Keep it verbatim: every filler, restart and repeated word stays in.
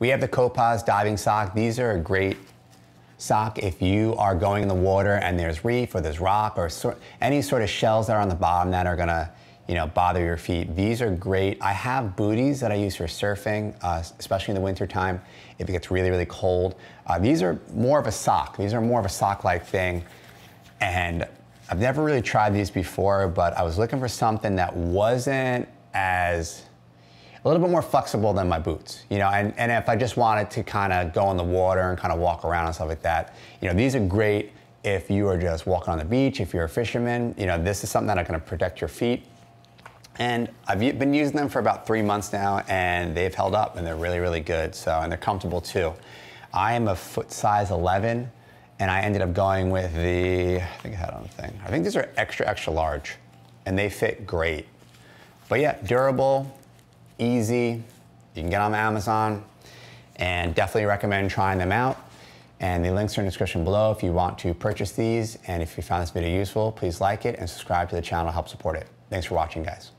We have the COPOZZ diving sock. These are a great sock if you are going in the water and there's reef or there's rock or so, any sort of shells that are on the bottom that are gonna, you know, bother your feet. These are great. I have booties that I use for surfing, uh, especially in the winter time if it gets really, really cold. Uh, these are more of a sock. These are more of a sock-like thing, and I've never really tried these before, but I was looking for something that wasn't as a little bit more flexible than my boots, you know, and, and if I just wanted to kind of go in the water and kind of walk around and stuff like that, you know, these are great if you are just walking on the beach, if you're a fisherman, you know, this is something that's gonna protect your feet. And I've been using them for about three months now, and they've held up and they're really, really good, so, and they're comfortable too. I am a foot size eleven, and I ended up going with the, I think I had on the thing. I think these are extra, extra large, and they fit great. But yeah, durable, easy. You can get on Amazon, and definitely recommend trying them out. And the links are in the description below if you want to purchase these. And if you found this video useful, please like it and subscribe to the channel to help support it. Thanks for watching, guys.